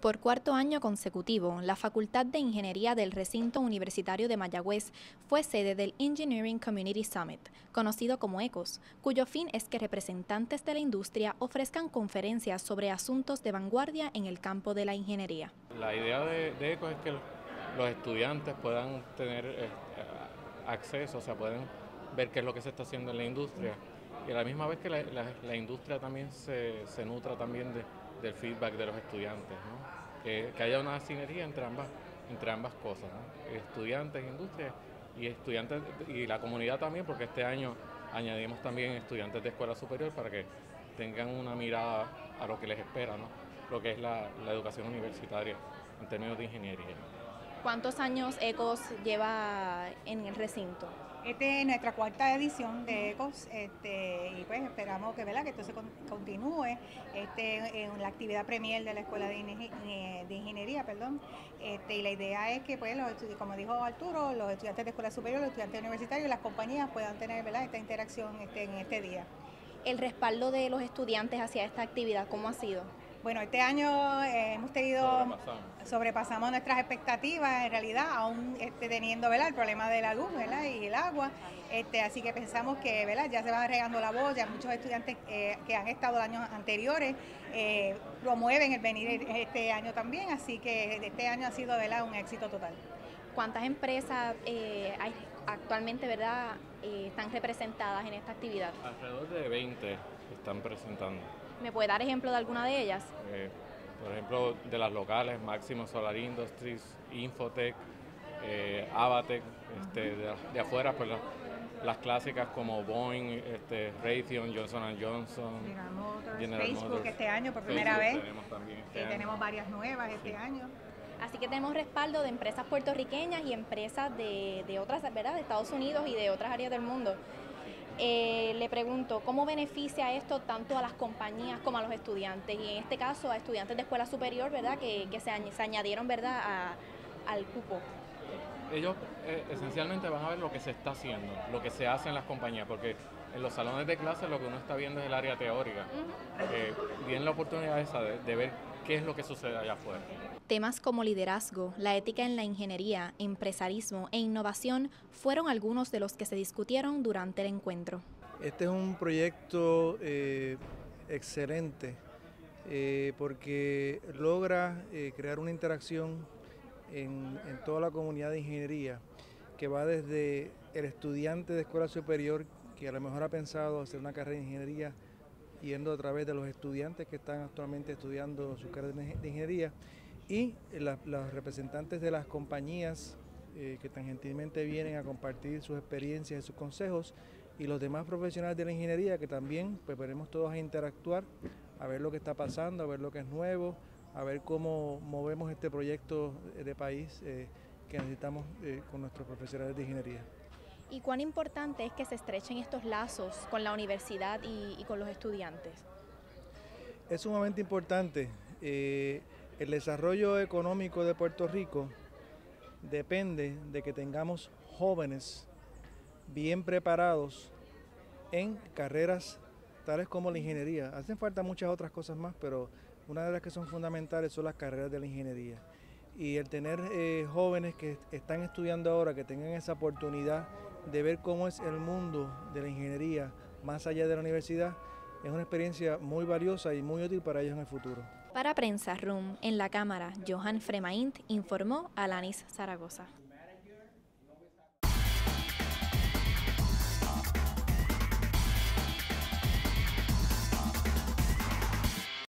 Por cuarto año consecutivo, la Facultad de Ingeniería del Recinto Universitario de Mayagüez fue sede del Engineering Community Summit, conocido como ECOS, cuyo fin es que representantes de la industria ofrezcan conferencias sobre asuntos de vanguardia en el campo de la ingeniería. La idea de ECOS es que los estudiantes puedan tener acceso, o sea, pueden ver qué es lo que se está haciendo en la industria, y a la misma vez que la industria también se nutra también del feedback de los estudiantes, ¿no? Que haya una sinergia entre ambas cosas, ¿no? Estudiantes, industria y estudiantes y la comunidad también, porque este año añadimos también estudiantes de escuela superior para que tengan una mirada a lo que les espera, ¿no? Lo que es la educación universitaria en términos de ingeniería. ¿Cuántos años ECOS lleva en el recinto? Esta es nuestra cuarta edición de ECOS y pues esperamos que, ¿verdad?, que esto se continúe. En la actividad premier de la Escuela de Ingeniería, perdón. Y la idea es que, pues, como dijo Arturo, los estudiantes de escuela superior, los estudiantes universitarios y las compañías puedan tener, ¿verdad?, esta interacción en este día. El respaldo de los estudiantes hacia esta actividad, ¿cómo ha sido? Bueno, este año hemos tenido, sobrepasamos nuestras expectativas, en realidad, aún teniendo, ¿verdad?, el problema de la luz, ¿verdad?, y el agua. Así que pensamos que, ¿verdad?, ya se va regando la voz, ya muchos estudiantes que han estado años anteriores promueven el venir este año también, así que este año ha sido, ¿verdad?, un éxito total. ¿Cuántas empresas hay actualmente, ¿verdad?, están representadas en esta actividad? Alrededor de 20 están presentando. ¿Me puede dar ejemplo de alguna de ellas? Por ejemplo, de las locales, Maximus Solar Industries, Infotech, Abatec, de afuera, pues las clásicas como Boeing, Raytheon, Johnson & Johnson, General Motors, Facebook este año por primera vez, tenemos varias nuevas este año. Así que tenemos respaldo de empresas puertorriqueñas y empresas de otras, ¿verdad?, de Estados Unidos y de otras áreas del mundo. Le pregunto, ¿cómo beneficia esto tanto a las compañías como a los estudiantes? Y en este caso a estudiantes de escuela superior, ¿verdad?, que se añadieron, ¿verdad?, al cupo. Ellos esencialmente van a ver lo que se está haciendo, lo que se hace en las compañías, porque en los salones de clase lo que uno está viendo es el área teórica. Bien, la oportunidad esa de ver qué es lo que sucede allá afuera. Temas como liderazgo, la ética en la ingeniería, empresarismo e innovación fueron algunos de los que se discutieron durante el encuentro. Este es un proyecto excelente porque logra crear una interacción en toda la comunidad de ingeniería, que va desde el estudiante de escuela superior que a lo mejor ha pensado hacer una carrera de ingeniería, yendo a través de los estudiantes que están actualmente estudiando su carrera de ingeniería, y los representantes de las compañías que tan gentilmente vienen a compartir sus experiencias y sus consejos, y los demás profesionales de la ingeniería que también, pues, veremos todos a interactuar, a ver lo que está pasando, a ver lo que es nuevo, a ver cómo movemos este proyecto de país que necesitamos con nuestros profesionales de ingeniería. ¿Y cuán importante es que se estrechen estos lazos con la universidad y con los estudiantes? Es sumamente importante. El desarrollo económico de Puerto Rico depende de que tengamos jóvenes bien preparados en carreras tales como la ingeniería. Hacen falta muchas otras cosas más, pero una de las que son fundamentales son las carreras de la ingeniería. Y el tener jóvenes que están estudiando ahora, que tengan esa oportunidad de ver cómo es el mundo de la ingeniería más allá de la universidad, es una experiencia muy valiosa y muy útil para ellos en el futuro. Para Prensa Room, en la cámara, Johan Fremaint informó a Lanis Zaragoza.